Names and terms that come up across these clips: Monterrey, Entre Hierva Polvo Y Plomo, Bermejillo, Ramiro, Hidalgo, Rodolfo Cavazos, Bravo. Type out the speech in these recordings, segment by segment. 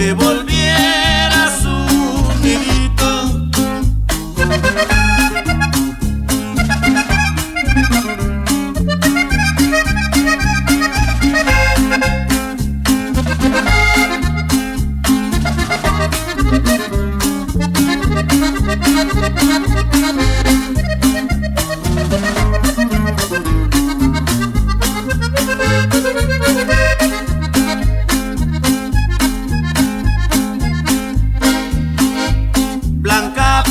te volvieras un nidito.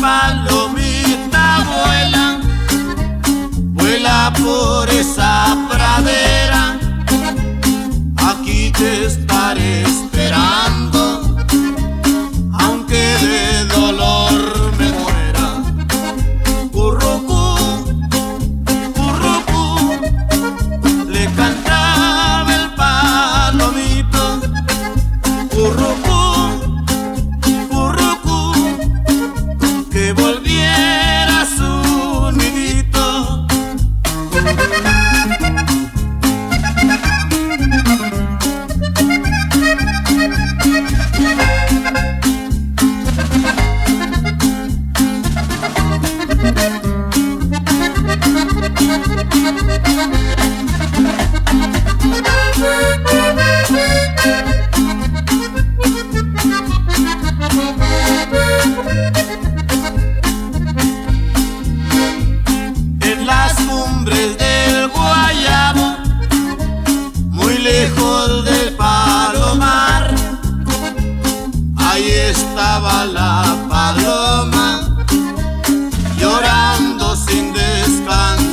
Palomita vuela, vuela por esa pradera, aquí te estaré esperando, aunque de dolor me muera. Currucú, currucú, le cantaba el palomito. Currucú, en las cumbres del guayabo, muy lejos del palomar, ahí estaba la paloma llorando sin descansar.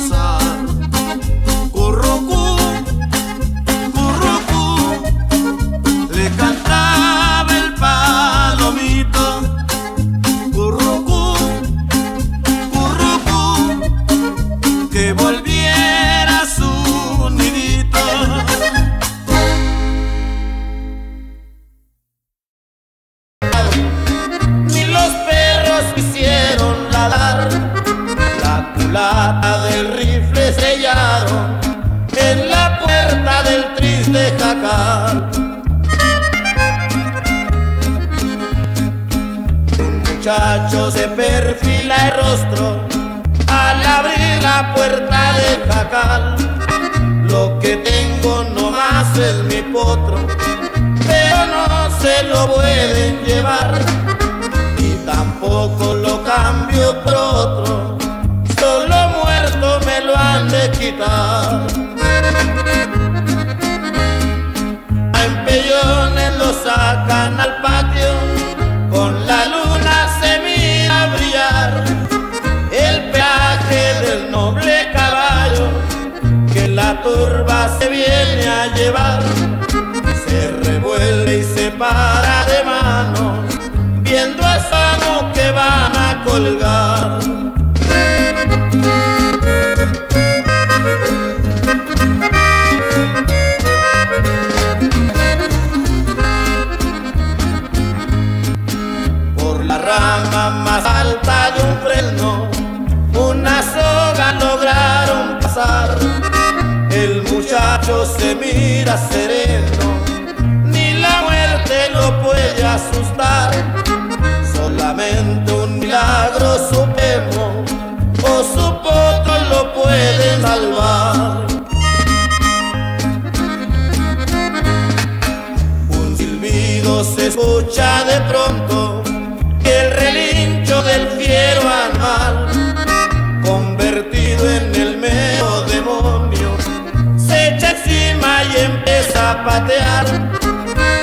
Del rifle sellado en la puerta del triste jacal, un muchacho se perfila el rostro al abrir la puerta del jacal. Lo que tengo nomás es mi potro, pero no se lo pueden llevar, y tampoco lo cambio por otro, solo muerto me lo han de quitar. A empellones lo sacan al patio, con la luna se mira brillar el peaje del noble caballo que la turba se viene a llevar. Se revuelve y se para de mano, viendo a Samo que van a colgar. Por la rama más alta de un fresno, una soga lograron pasar. El muchacho se mira sereno, ni la muerte lo puede asustar. Solamente un milagro supremo, o su potro lo puede salvar. Un silbido se escucha de pronto, el relincho del fiero animal, convertido en el mero demonio, se echa encima y empieza a patear.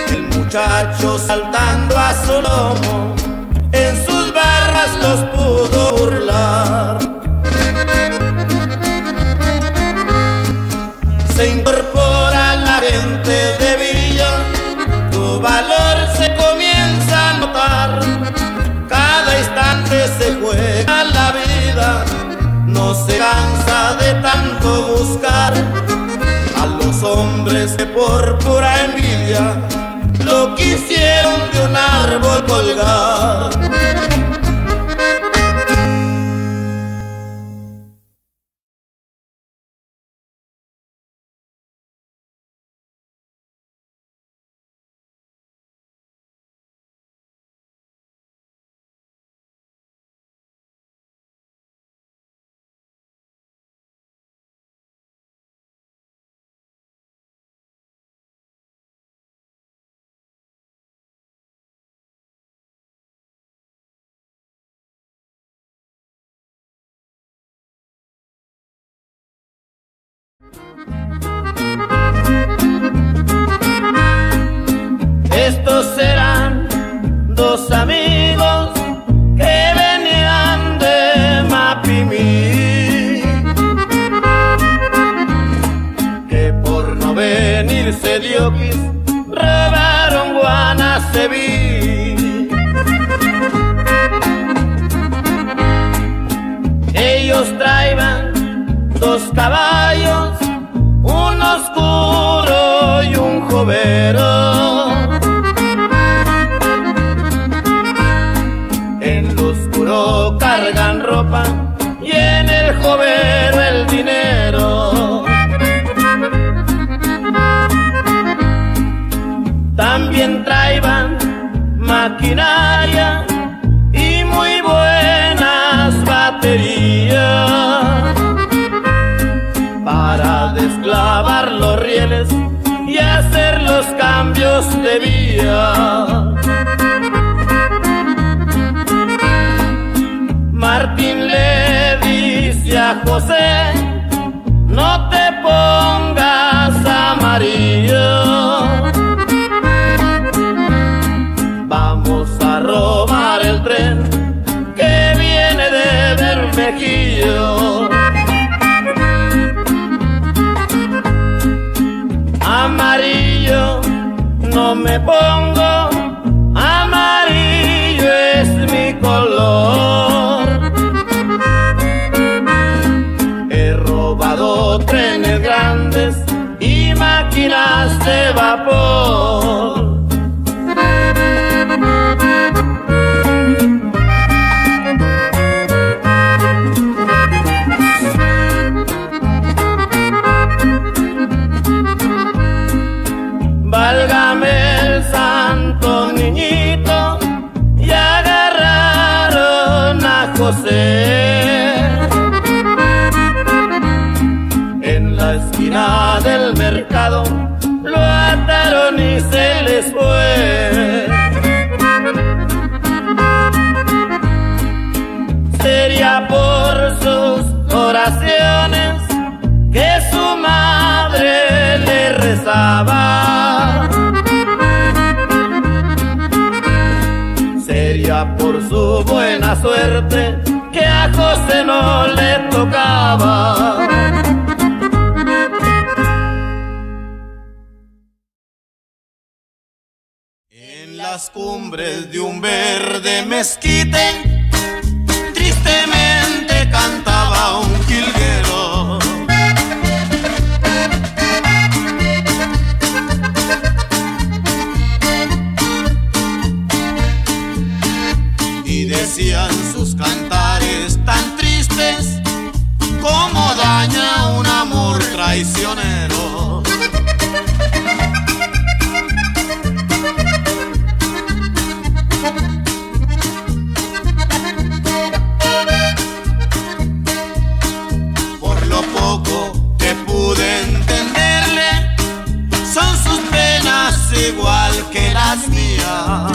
El muchacho saltando a su lomo, en sus barras los pudo burlar. Se incorpora la gente de villa, tu valor se comienza a notar. Cada instante se juega la vida, no se cansa de tanto buscar. A los hombres que por pura envidia lo quisieron de un árbol colgar. te vi. Ellos traían dos caballos, un oscuro y un jovero. En lo oscuro cargan ropa y en el jovero el dinero. También traían maquinaria y muy buenas baterías para desclavar los rieles y hacer los cambios de vía. Martín le dice a José, no te pongas amarillo, vamos a robar el tren que viene de Bermejillo. Amarillo no me pongo, amarillo es mi color. He robado trenes grandes y máquinas de vapor. En la esquina del mercado lo ataron y se les fue. Sería por sus oraciones que su madre le rezaba. Sería por su buena suerte que a José no le tocaba. En las cumbres de un verde mezquite, tristemente cantaba un jilguero. Y decían sus cantares tan tristes, como daña un amor traicionero. Por lo poco que pude entenderle, son sus penas igual que las mías.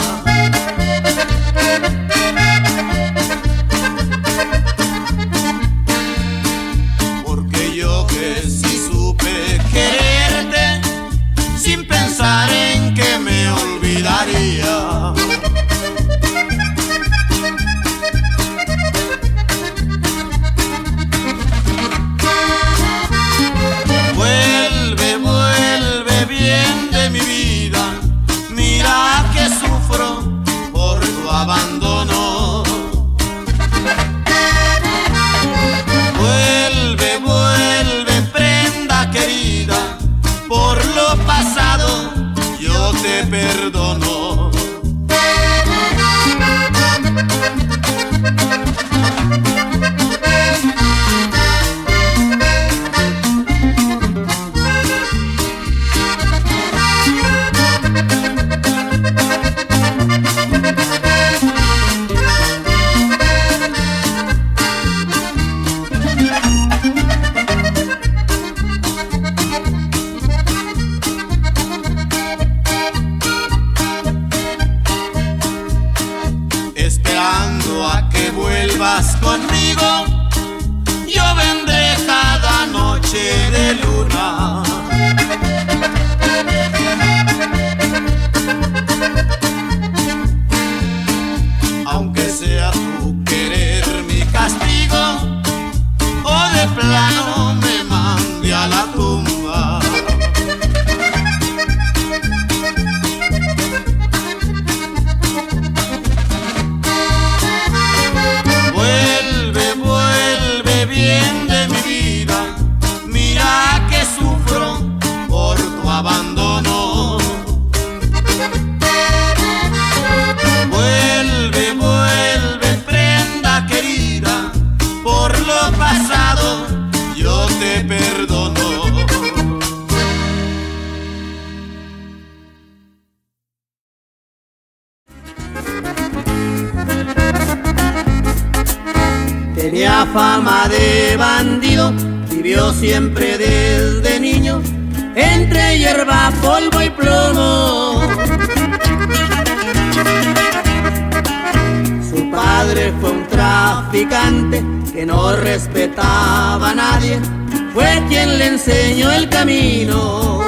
Tenía fama de bandido, vivió siempre desde niño entre hierba, polvo y plomo. Su padre fue un traficante que no respetaba a nadie, fue quien le enseñó el camino.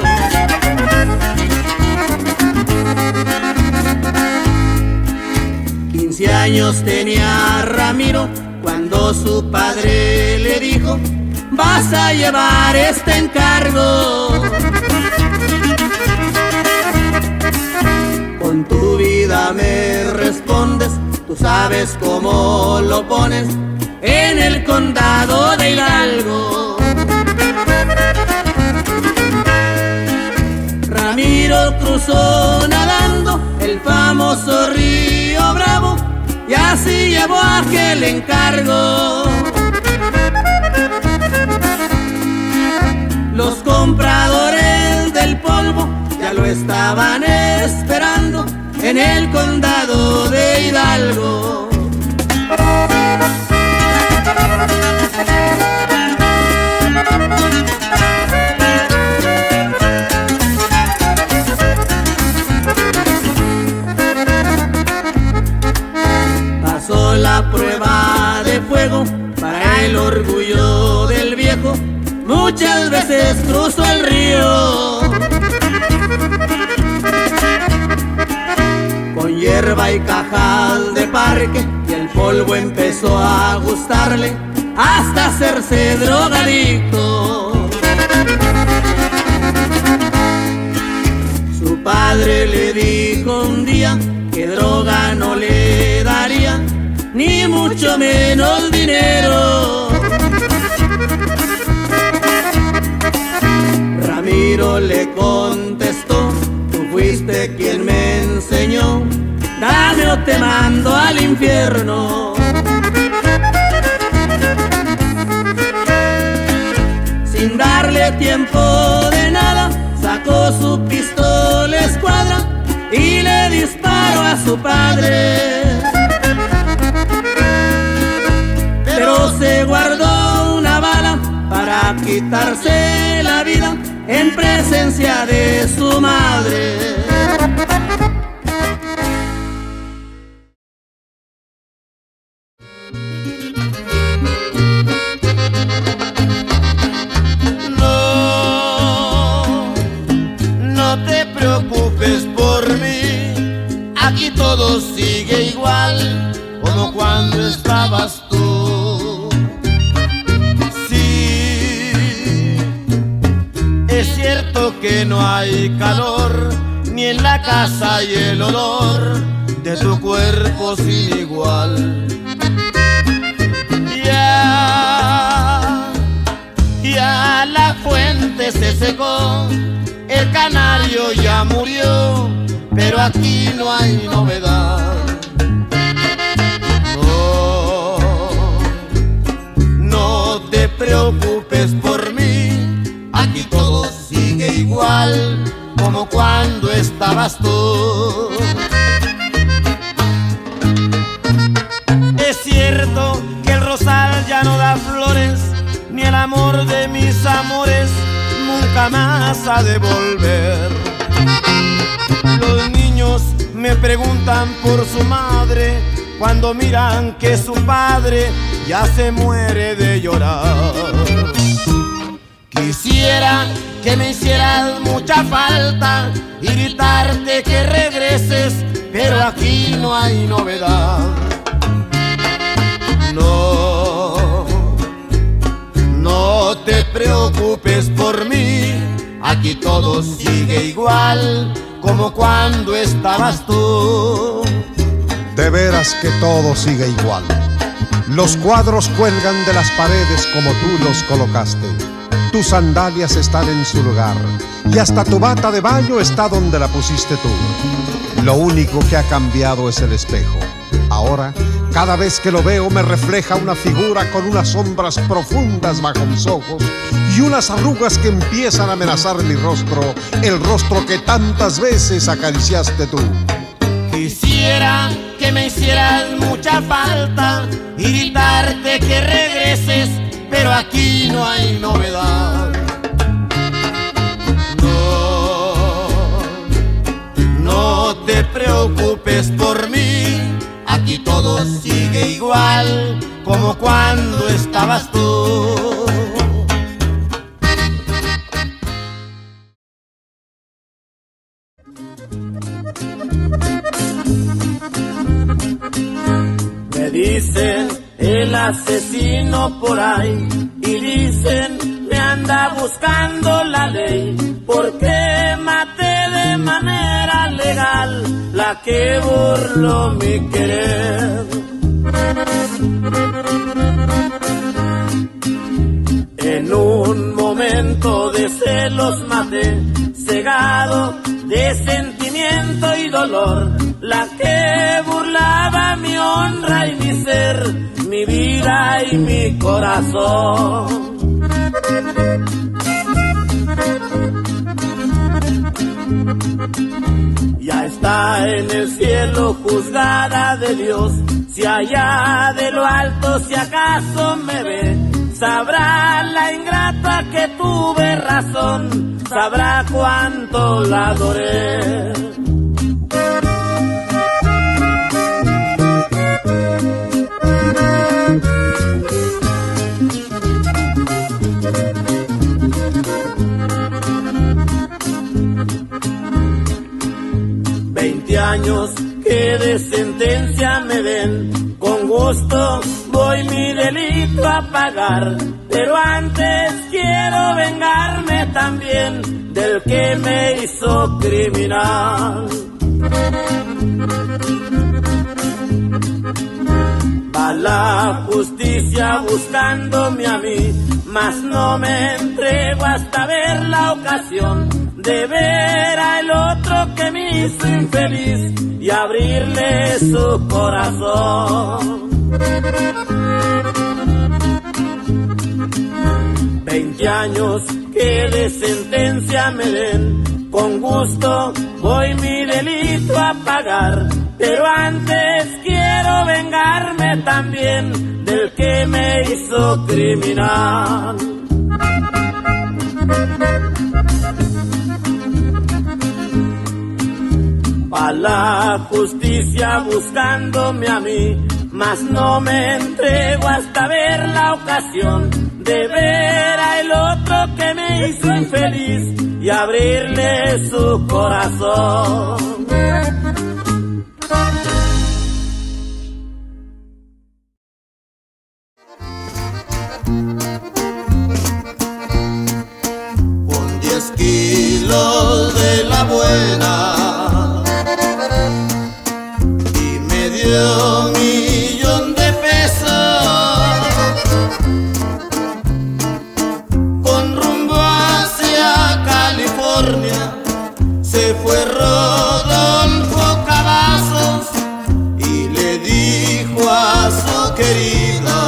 Quince años tenía Ramiro cuando su padre le dijo: vas a llevar este encargo, con tu vida me respondes, tú sabes cómo lo pones en el condado de Hidalgo. Ramiro cruzó nadando el famoso río Bravo y así llevó aquel encargo. Los compradores del polvo ya lo estaban esperando en el condado de Hidalgo. Pasó la prueba de fuego para el orgullo del viejo, muchas veces cruzó el río. Con hierba y cajal de parque y el polvo empezó a gustarle hasta hacerse drogadicto. Su padre le dijo un día que droga no le daría, ni mucho menos dinero. Ramiro le contestó: tú fuiste quien me enseñó, dame o te mando al infierno. Sin darle tiempo de nada, sacó su pistola escuadra y le disparó a su padre, pero se guardó una bala para quitarse la vida en presencia de su madre. No te preocupes por mí, aquí todo sigue igual como cuando estabas tú. Sí, es cierto que no hay calor, ni en la casa hay el olor de tu cuerpo sin igual. Ya la fuente se secó, el canario ya murió, pero aquí no hay novedad. Oh, no te preocupes por mí, aquí todo sigue igual como cuando estabas tú. Es cierto que el rosal ya no da flores, ni el amor de mis amores nunca más ha de volver. Los niños me preguntan por su madre cuando miran que su padre ya se muere de llorar. Quisiera que me hicieras mucha falta y gritarte que regreses, pero aquí no hay novedad. No te preocupes por mí, aquí todo sigue igual como cuando estabas tú. De veras que todo sigue igual. Los cuadros cuelgan de las paredes como tú los colocaste. Tus sandalias están en su lugar y hasta tu bata de baño está donde la pusiste tú. Lo único que ha cambiado es el espejo. Ahora, cada vez que lo veo me refleja una figura con unas sombras profundas bajo mis ojos y unas arrugas que empiezan a amenazar mi rostro, el rostro que tantas veces acariciaste tú. Quisiera que me hicieras mucha falta y gritarte que regreses, pero aquí no hay novedad. No te preocupes por mí, aquí todo sigue igual como cuando estabas tú. Dicen el asesino por ahí y dicen me anda buscando la ley, porque maté de manera legal la que burló mi querer. En un momento de celos maté, cegado de sentimiento y dolor, la que burlaba mi honra y mi ser, mi vida y mi corazón. Ya está en el cielo juzgada de Dios, si allá de lo alto si acaso me ve, sabrá la ingrata que tuve razón, sabrá cuánto la adoré. Años que de sentencia me den, con gusto voy mi delito a pagar, pero antes quiero vengarme también del que me hizo criminal. Va la justicia buscándome a mí, mas no me entrego hasta ver la ocasión de ver al otro que me hizo infeliz y abrirle su corazón. 20 años que de sentencia me den, con gusto voy mi delito a pagar, pero antes quiero vengarme también del que me hizo criminal. Va la justicia buscándome a mí, mas no me entrego hasta ver la ocasión de ver al otro que me hizo infeliz y abrirle su corazón. Con 10 kilos de la buena un 1,000,000 de pesos, con rumbo hacia California, se fue Rodolfo Cavazos y le dijo a su querida: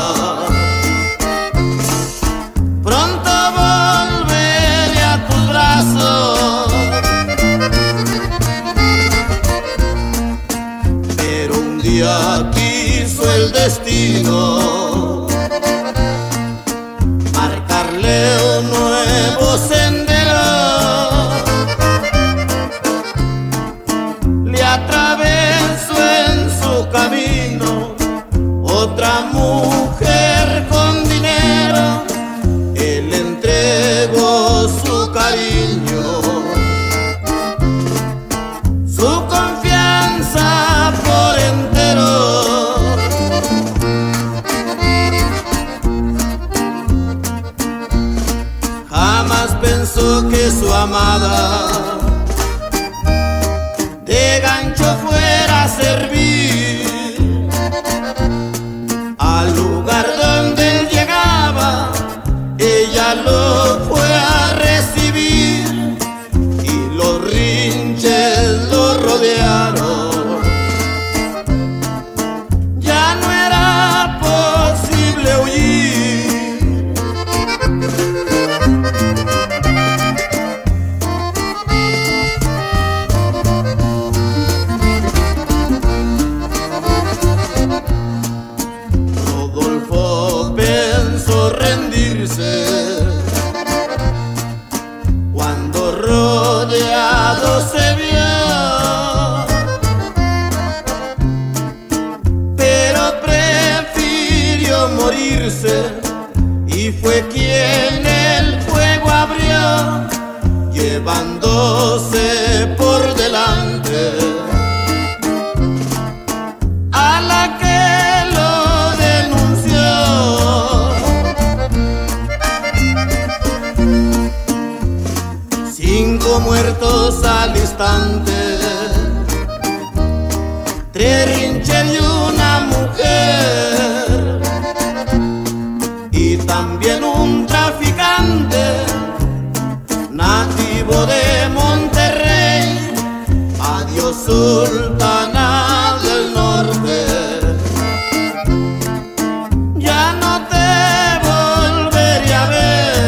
pronto volveré a tus brazos. Quiso el destino marcarle un nuevo sendero, le atravesó en su camino otra mujer con dinero, él entregó su cariño. Que su amada de gancho fuera a servir a luz. ser, y fue quien el fuego abrió, llevándose por delante a la que lo denunció. 5 muertos al instante, 3 rinches y una mujer, y también un traficante nativo de Monterrey. Adiós Sultana del Norte, ya no te volveré a ver.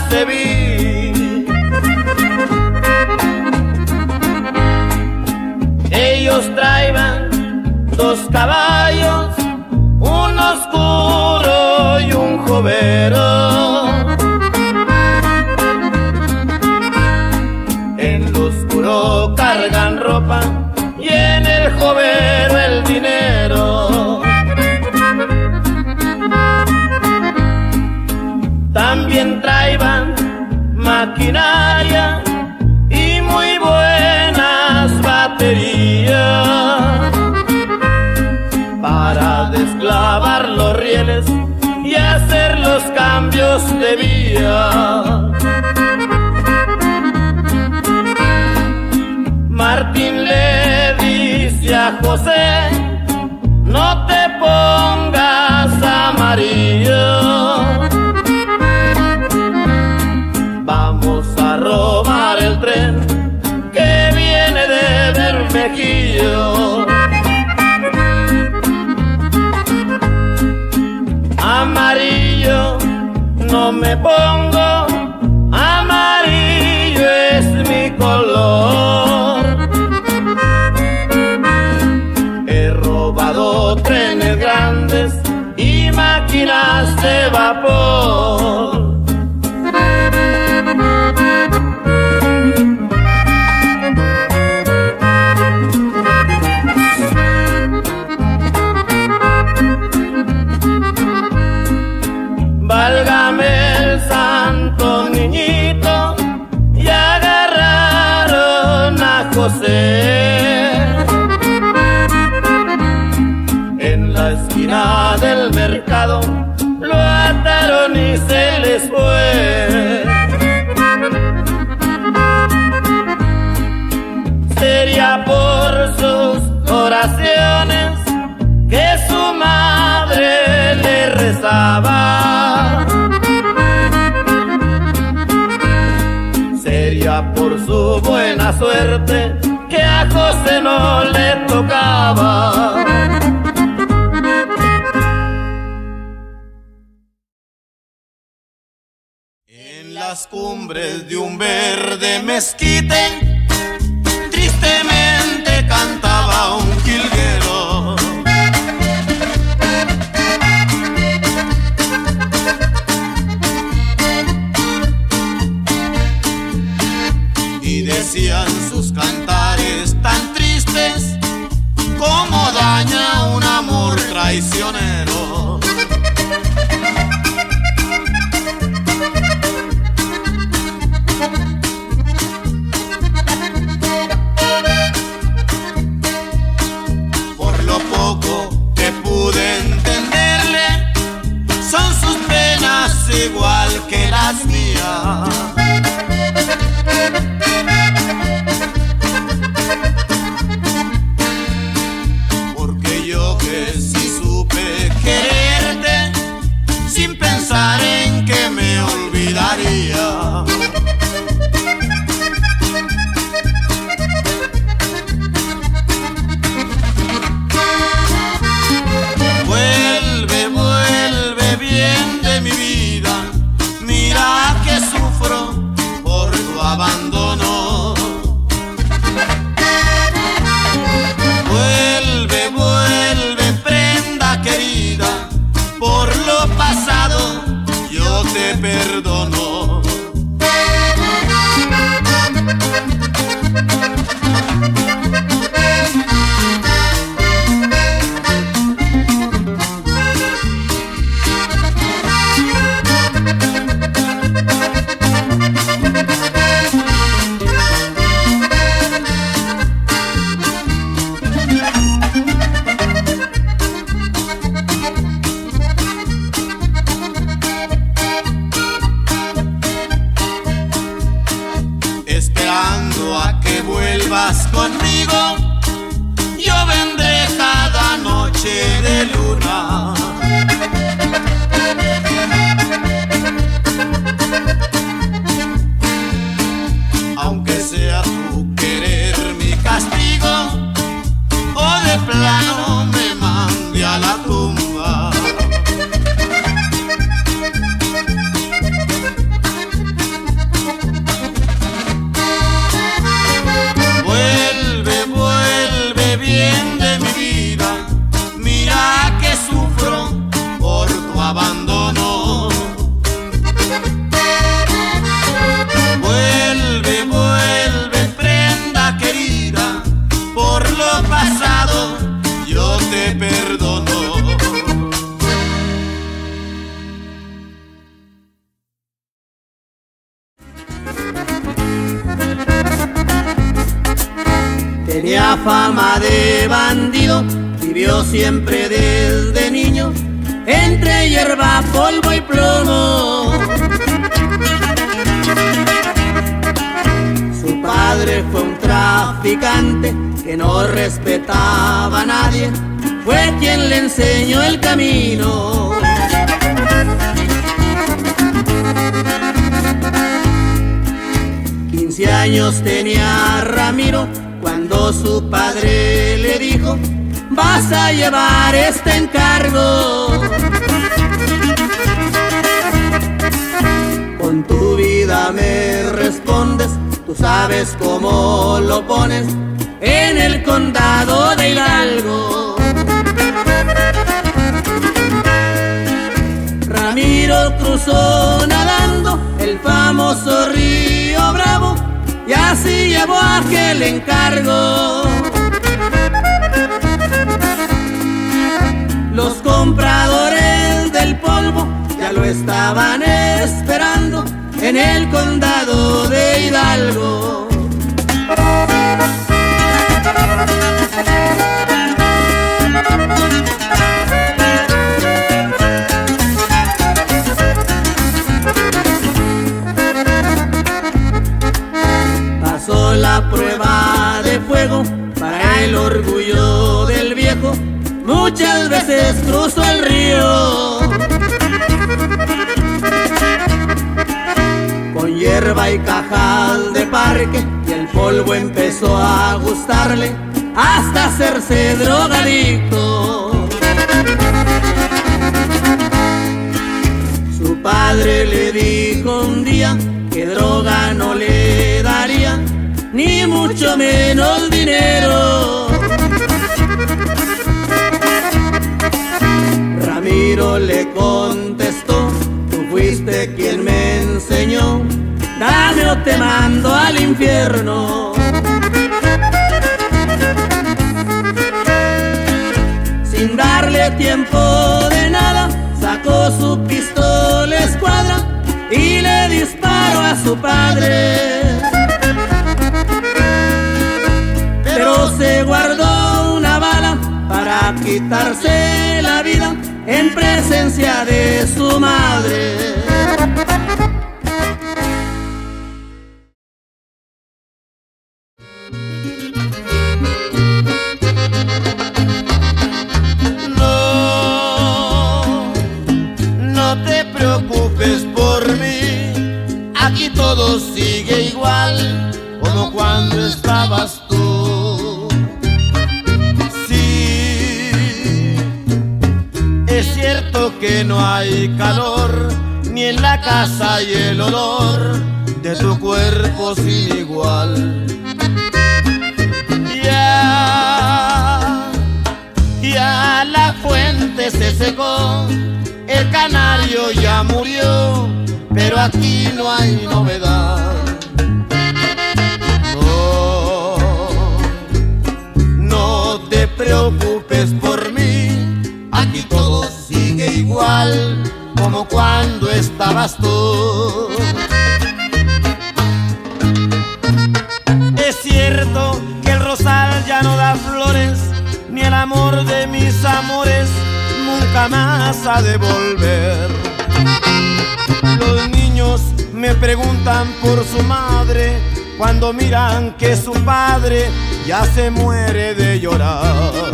jamás te vi. Ellos traían dos caballos, un oscuro y un jovero. En lo oscuro cargan ropa y en el jovero el dinero. También traían maquinaria y muy buenas baterías para desclavar los rieles y hacer los cambios de vía. Martín le dice a José: no te pongas amarillo, vamos a robar el tren que viene de Bermejillo. Amarillo no me pongo, amarillo es mi color. He robado trenes grandes y máquinas de vapor. En la esquina del mercado lo ataron y se les fue. Sería por sus oraciones que su madre le rezaba. Sería por su buena suerte que a José no le tocaba. En las cumbres de un verde mezquite, tristemente cantaba un jilguero. Y decían sus cantares tan tristes como daña un amor traicionero. Por lo poco que pude entenderle, son sus penas igual que las mías. Tenía fama de bandido, vivió siempre desde niño entre hierba, polvo y plomo. Su padre fue un traficante que no respetaba a nadie, fue quien le enseñó el camino. Quince años tenía Ramiro cuando su padre le dijo: vas a llevar este encargo, con tu vida me respondes, tú sabes cómo lo pones en el condado de Hidalgo. Ramiro cruzó nadando el famoso río Bravo y así llevó aquel encargo. Los compradores del polvo ya lo estaban esperando en el condado de Hidalgo. Pasó la prueba de fuego para el orgullo del viejo, muchas veces cruzó el río. Con hierba y cajal de parque y el polvo empezó a gustarle hasta hacerse drogadicto. Su padre le dijo un día que droga no le daría, ni mucho menos dinero. Ramiro le contestó: tú fuiste quien me enseñó, dame o te mando al infierno. Sin darle tiempo de nada, sacó su pistola escuadra y le disparó a su padre, pero se guardó una bala para quitarse la vida en presencia de su madre. No te preocupes por mí, aquí todo sigue igual como cuando estabas tú. Sí, es cierto que no hay calor, ni en la casa hay el olor de tu cuerpo sin igual. Ya la fuente se secó, el canario ya murió, pero aquí no hay novedad. Oh, no te preocupes por mí, aquí todo sigue igual como cuando estabas tú. Es cierto que el rosal ya no da flores, ni el amor de mis amores nunca más ha de volver. Los niños me preguntan por su madre cuando miran que su padre ya se muere de llorar.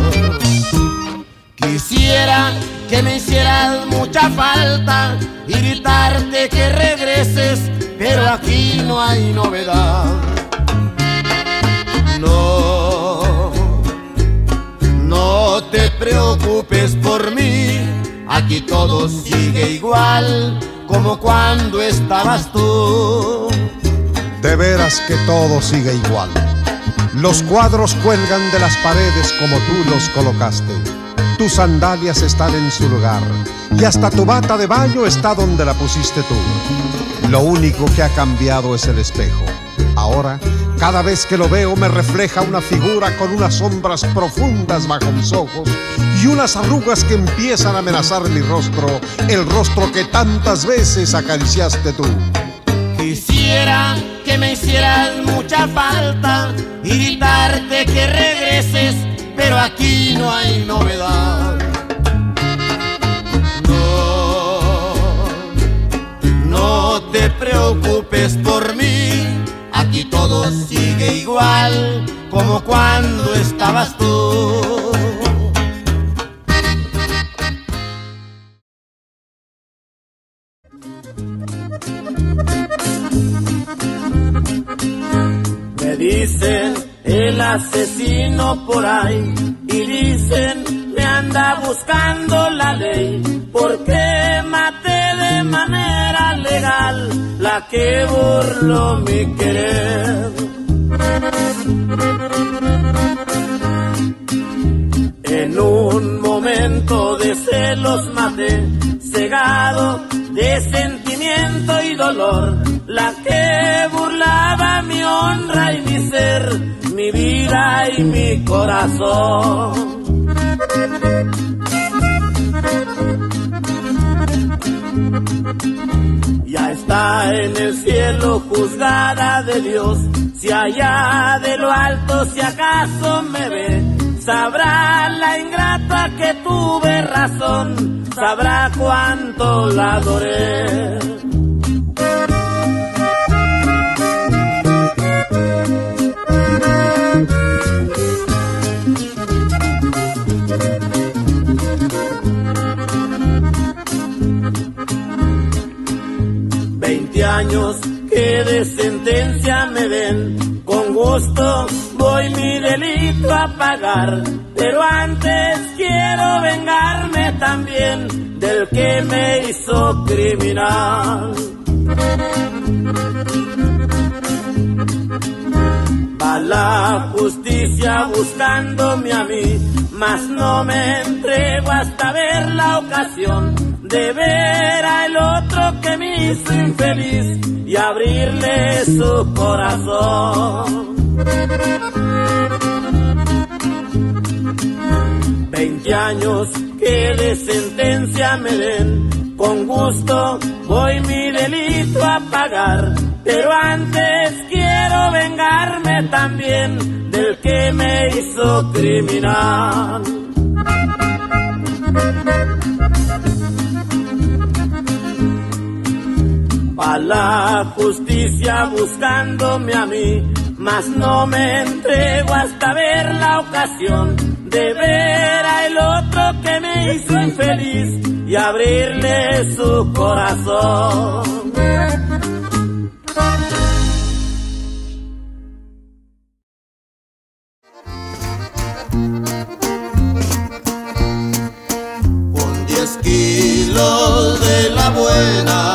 Quisiera que me hicieras mucha falta y gritarte que regreses, pero aquí no hay novedad. No te preocupes por mí, aquí todo sigue igual como cuando estabas tú. De veras que todo sigue igual. Los cuadros cuelgan de las paredes como tú los colocaste. Tus sandalias están en su lugar y hasta tu bata de baño está donde la pusiste tú. Lo único que ha cambiado es el espejo. Ahora, cada vez que lo veo me refleja una figura con unas sombras profundas bajo mis ojos y unas arrugas que empiezan a amenazar mi rostro, el rostro que tantas veces acariciaste tú. Quisiera que que me hicieras mucha falta y gritarte que regreses, pero aquí no hay novedad. No te preocupes por mí, aquí todo sigue igual como cuando estabas tú. Dicen el asesino por ahí y dicen me anda buscando la ley porque maté de manera legal la que burló mi querer. En un momento de celos maté, cegado de sentimiento y dolor, la que burlaba mi honra y mi ser, mi vida y mi corazón. Ya está en el cielo juzgada de Dios, si allá de lo alto si acaso me ve, sabrá la ingrata que tuve razón, sabrá cuánto la adoré. Años que de sentencia me den, con gusto voy mi delito a pagar, pero antes quiero vengarme también del que me hizo criminal. Va la justicia buscándome a mí, mas no me entrego hasta ver la ocasión de ver al otro que me hizo infeliz y abrirle su corazón. 20 años que de sentencia me den, con gusto voy mi delito a pagar, pero antes quiero vengarme también del que me hizo criminal. Va la justicia buscándome a mí, mas no me entrego hasta ver la ocasión de ver al otro que me hizo infeliz y abrirle su corazón. Con 10 kilos de la buena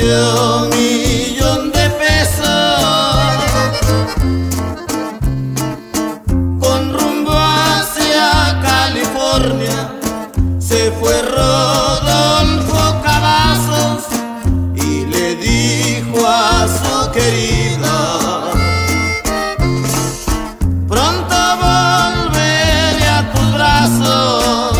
un 1,000,000 de pesos, con rumbo hacia California, se fue Rodolfo Cavazos y le dijo a su querida: pronto volveré a tus brazos.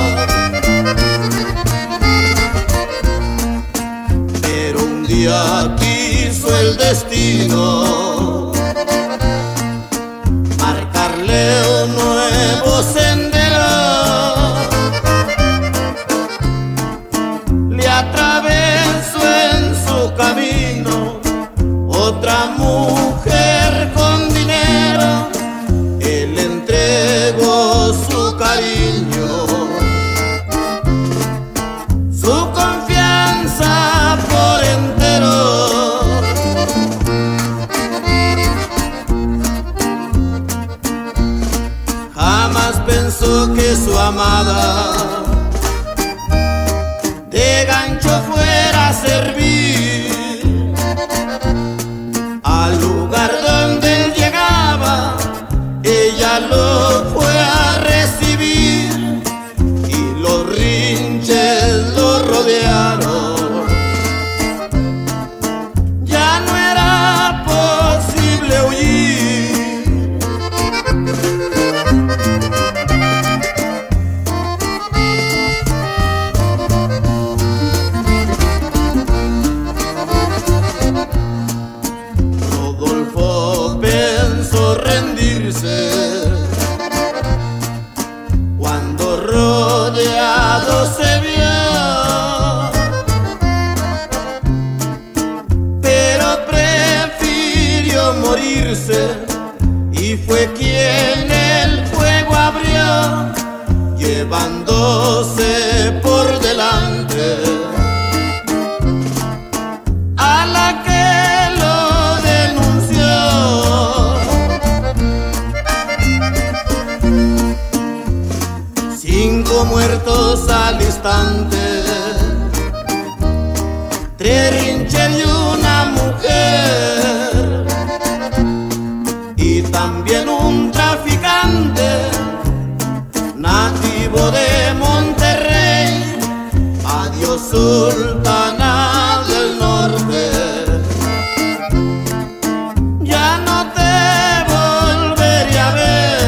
Quiso el destino marcarle un nuevo sendero, le atravesó en su camino otra mujer con dinero, él entregó su cariño. morirse, y fue quien el fuego abrió, llevándose por delante a la que lo denunció. 5 muertos al instante, 3 rinches y una mujer, y también un traficante nativo de Monterrey. Adiós Sultana del Norte, ya no te volveré a ver.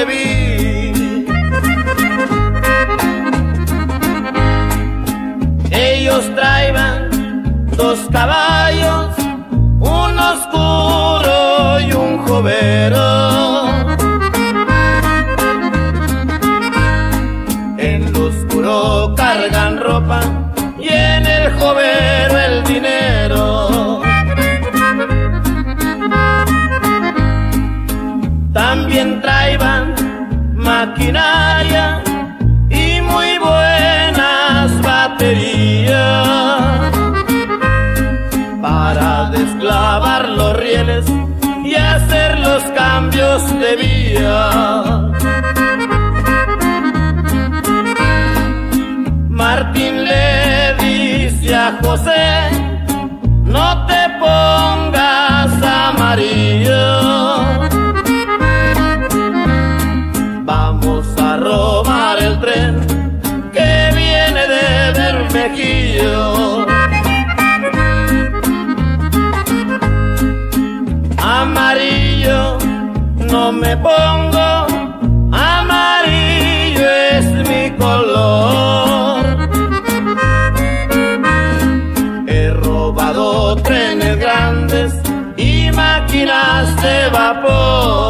te vi. Ellos traían dos caballos, un oscuro y un jovero. En lo oscuro cargan ropa y en el jovero el dinero. También traían maquinaria y muy buenas baterías para desclavar los rieles y hacer los cambios de vía. Martín le dice a José, no te pongas amarillo, vamos a robar el tren que viene de Bermejillo. Amarillo no me pongo, amarillo es mi color. He robado trenes grandes y máquinas de vapor.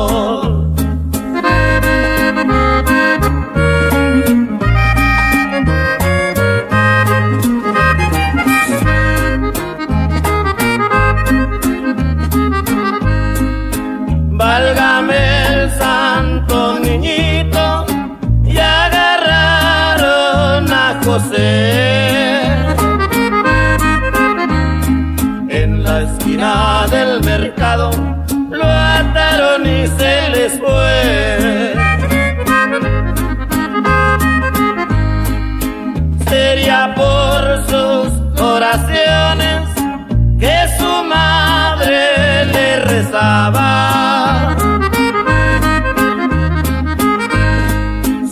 En la esquina del mercado lo ataron y se les fue. Sería por sus oraciones que su madre le rezaba.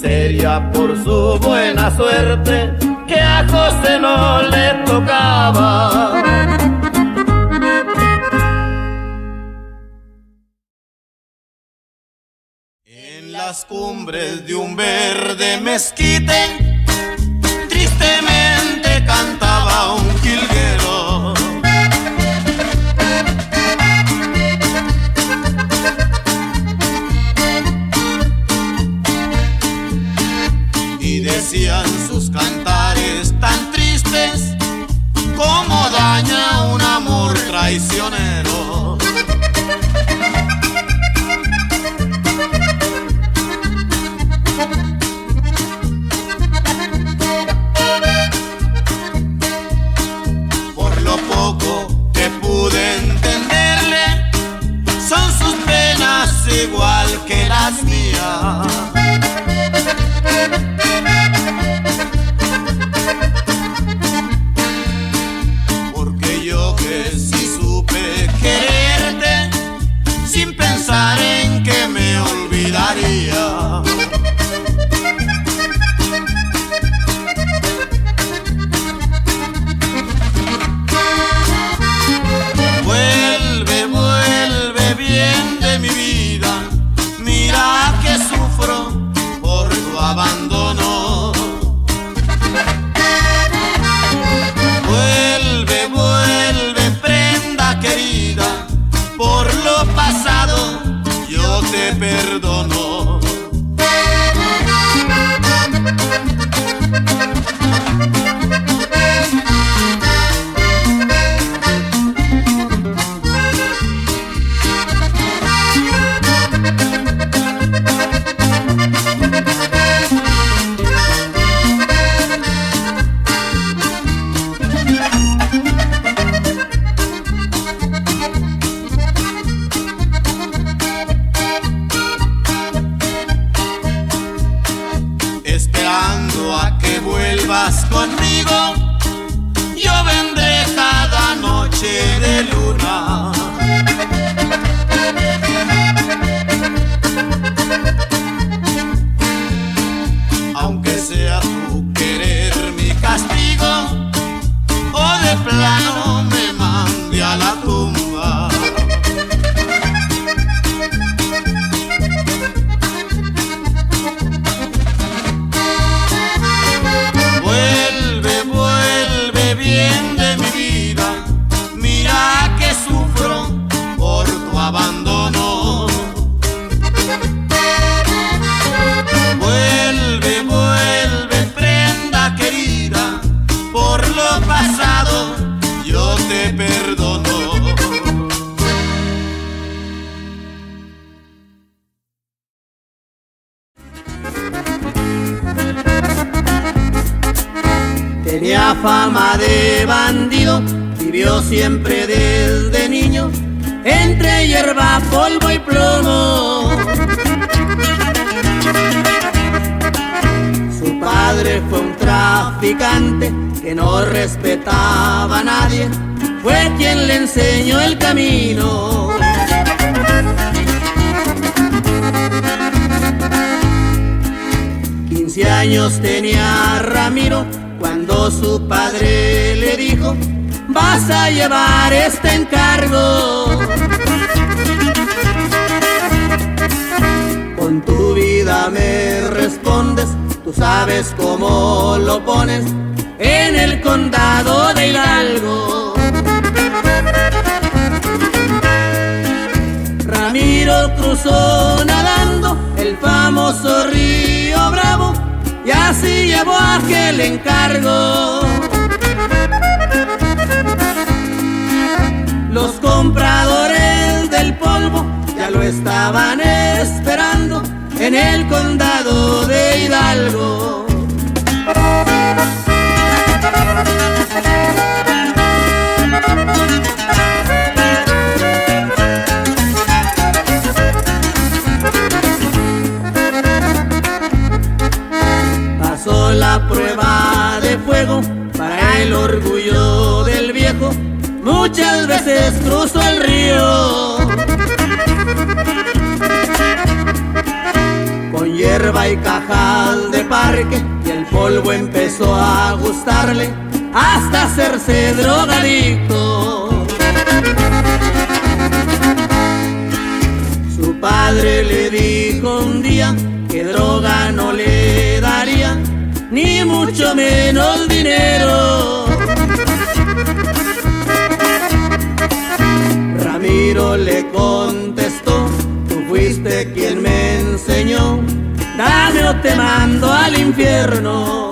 Sería por su buena suerte que a José no le tocaba. En las cumbres de un verde mezquite, tristemente cantaba un jilguero. Y decían sus cantares tan tristes, como daña un amor traicionero. Por lo poco que pude entenderle, son sus penas igual que las mías. Tenía fama de bandido, vivió siempre desde niño entre hierba, polvo y plomo. Su padre fue un traficante que no respetaba a nadie, fue quien le enseñó el camino. Quince años tenía Ramiro cuando su padre le dijo: vas a llevar este encargo, con tu vida me respondes, tú sabes cómo lo pones en el condado de Hidalgo. Ramiro cruzó nadando el famoso río Bravo y así llevó aquel encargo. Los compradores del polvo ya lo estaban esperando en el condado de Hidalgo. Pasó la prueba de fuego para el orgullo del viejo, muchas veces cruzó el río. Con hierba y cajal de parque y el polvo empezó a gustarle hasta hacerse drogadicto. Su padre le dijo un día que droga no le daría, ni mucho menos dinero. Ramiro le contestó: tú fuiste quien me enseñó, dame o te mando al infierno.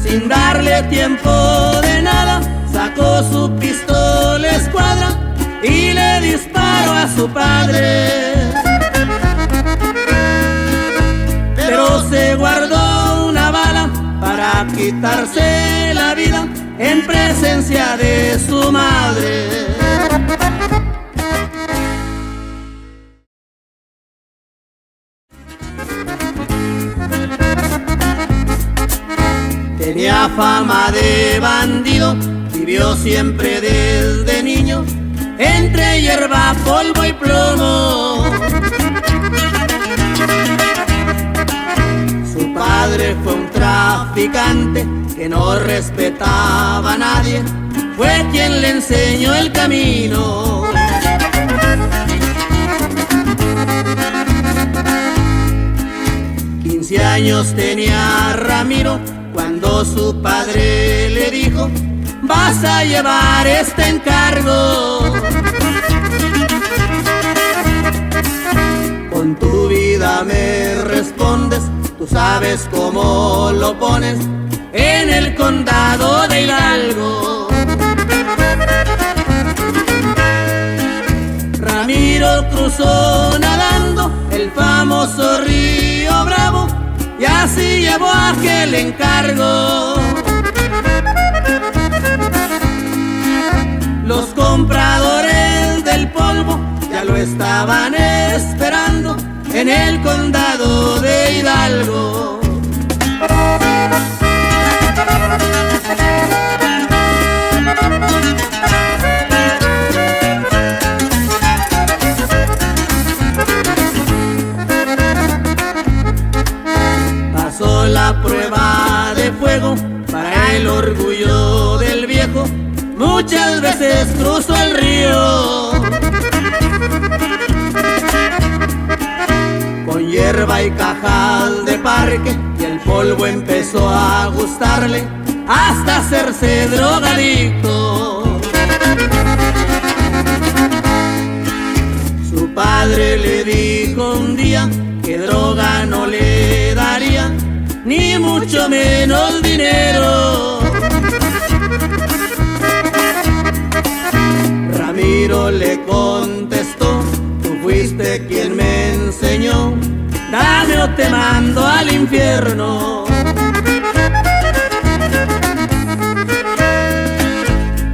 Sin darle tiempo de nada, sacó su pistola escuadra y le disparó a su padre, pero se guardó una bala para quitarse la vida en presencia de su madre. Tenía fama de bandido, vivió siempre desde niño entre hierba, polvo y plomo. Su padre fue un traficante que no respetaba a nadie, fue quien le enseñó el camino. Quince años tenía Ramiro cuando su padre le dijo: vas a llevar este encargo, con tu vida me respondes, tú sabes cómo lo pones en el condado de Hidalgo. Ramiro cruzó nadando el famoso río Bravo y así llevó aquel encargo. Los compradores del polvo ya lo estaban esperando en el condado de Hidalgo. Pasó la prueba de fuego para el orgullo del viejo, muchas veces cruzó el río. Con hierba y cajal de parque y el polvo empezó a gustarle hasta hacerse drogadicto. Su padre le dijo un día que droga no le daría, ni mucho menos dinero. Ramiro le contestó: tú fuiste quien me enseñó, dame yo te mando al infierno.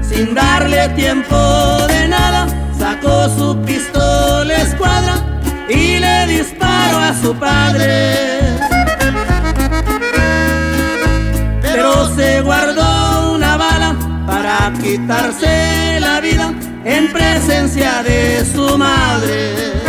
Sin darle tiempo de nada, sacó su pistola escuadra y le disparó a su padre. Pero se guardó una bala para quitarse la vida en presencia de su madre.